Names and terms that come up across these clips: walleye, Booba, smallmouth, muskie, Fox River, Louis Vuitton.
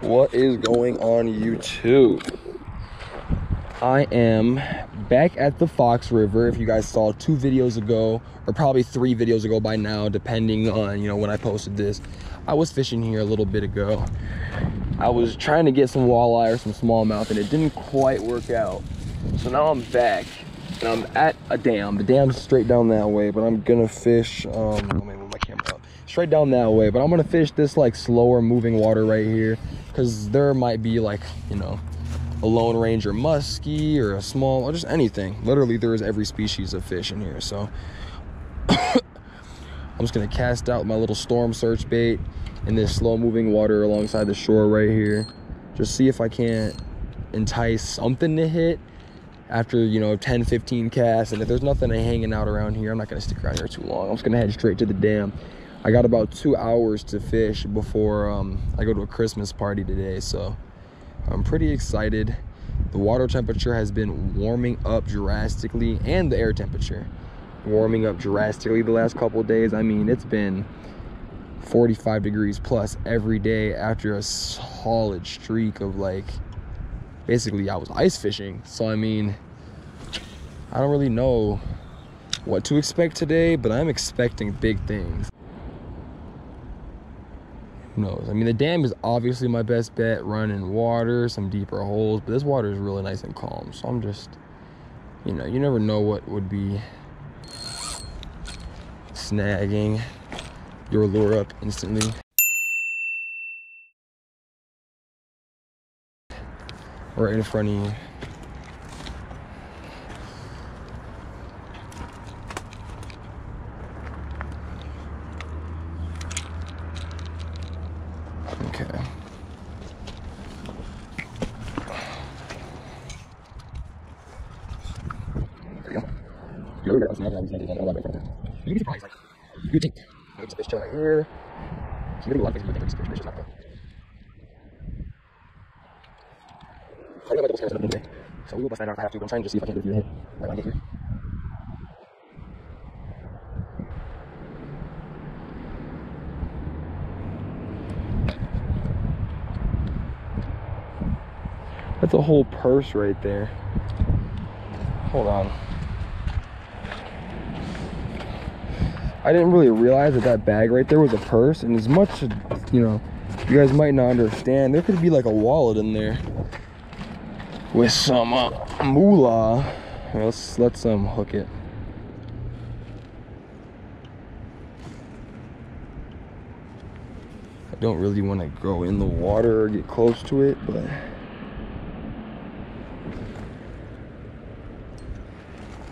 What is going on, YouTube? I am back at the Fox River. If you guys saw 2 videos ago, or probably 3 videos ago by now, depending on, you know, when I posted this, I was fishing here a little bit ago. I was trying to get some walleye or some smallmouth, and it didn't quite work out. So now I'm back, and I'm at a dam. The dam's straight down that way, but I'm gonna fish, let me move my camera up. Straight down that way, but I'm gonna fish this like slower moving water right here, because there might be like, you know, a Lone Ranger muskie or a small, or just anything. Literally, there is every species of fish in here. So I'm just gonna cast out my little storm search bait in this slow moving water alongside the shore right here. Just see if I can't entice something to hit after, you know, 10-15 casts. And if there's nothing hanging out around here, I'm not gonna stick around here too long. I'm just gonna head straight to the dam. I got about 2 hours to fish before I go to a Christmas party today, so I'm pretty excited. The water temperature has been warming up drastically, and the air temperature warming up drastically the last couple of days. I mean, it's been 45 degrees plus every day after a solid streak of, like, basically I was ice fishing. So I mean, I don't really know what to expect today, but I'm expecting big things. Knows, I mean, the dam is obviously my best bet, running water, some deeper holes, but this water is really nice and calm, so I'm just, you know, you never know what would be snagging your lure up instantly. Right in front of you. Okay. You'd be surprised. Like, you think there's a fish right here. There's gonna be a lot of things you think there's fish out there. I got my double scares up today, so we will bust that out if I have to. But I'm trying to see if I can get a few hit right here. That's a whole purse right there. Hold on. I didn't really realize that that bag right there was a purse. And as much as, you know, you guys might not understand, there could be like a wallet in there with some moolah. Here, let's hook it. I don't really want to go in the water or get close to it, but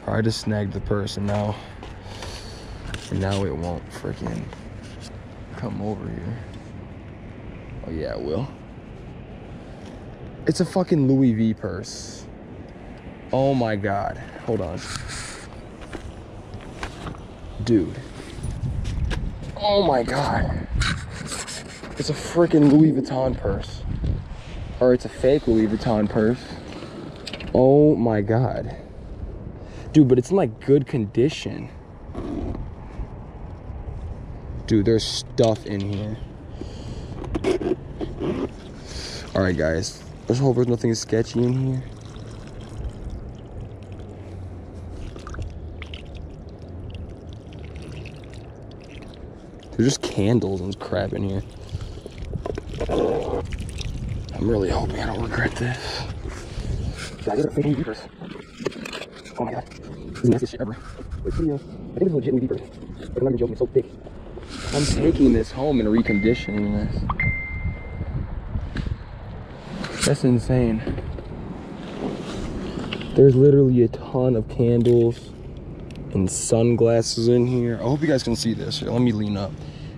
I just snagged the purse, and now it won't freaking come over here. Oh yeah, it will. It's a fucking Louis V purse. Oh my god. Hold on. Dude. Oh my god. It's a freaking Louis Vuitton purse. Or it's a fake Louis Vuitton purse. Oh my god. Dude, but it's in like good condition. Dude, there's stuff in here. All right, guys. Let's hope there's nothing sketchy in here. There's just candles and crap in here. I'm really hoping I don't regret this. I got a freaking beepers. Oh my god, this is the nastiest shit ever. Wait, I think it's legit deeper, but I'm not even joking, it's so thick. I'm taking this home and reconditioning this. That's insane. There's literally a ton of candles and sunglasses in here. I hope you guys can see this. Here, let me lean up.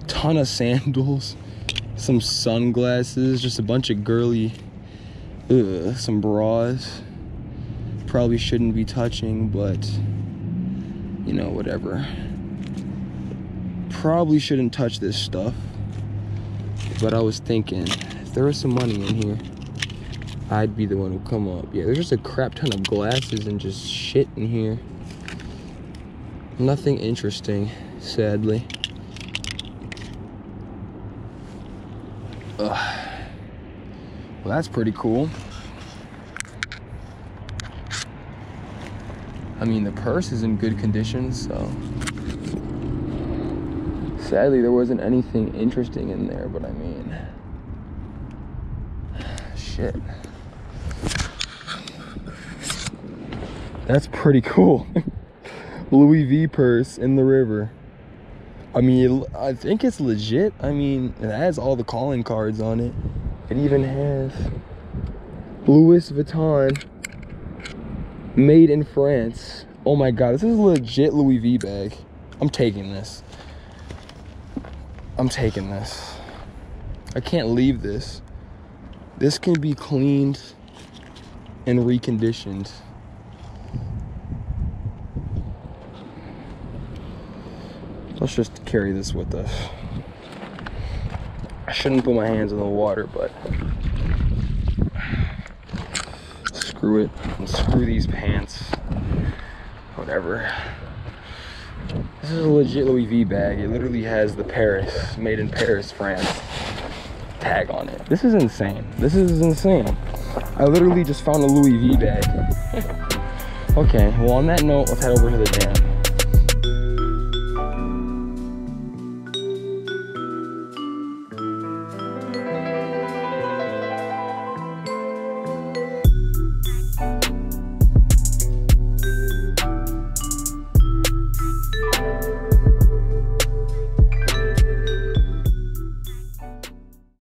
Ton of sandals, some sunglasses, just a bunch of girly, some bras. Probably shouldn't be touching, but you know, whatever. Probably shouldn't touch this stuff, but I was thinking if there was some money in here, I'd be the one who come up. Yeah, there's just a crap ton of glasses and just shit in here. Nothing interesting, sadly. Ugh. Well, that's pretty cool. I mean, the purse is in good condition, so. Sadly, there wasn't anything interesting in there, but I mean, shit. That's pretty cool. Louis V purse in the river. I mean, I think it's legit. I mean, it has all the calling cards on it. It even has Louis Vuitton, made in France. Oh my God, this is a legit Louis V bag. I'm taking this. I'm taking this. I can't leave this. This can be cleaned and reconditioned. Let's just carry this with us. I shouldn't put my hands in the water, but screw it. And screw these pants. Whatever. This is a legit Louis V bag. It literally has the Paris, made in Paris, France tag on it. This is insane. This is insane. I literally just found a Louis V bag. Okay, well, on that note, let's head over to the dam.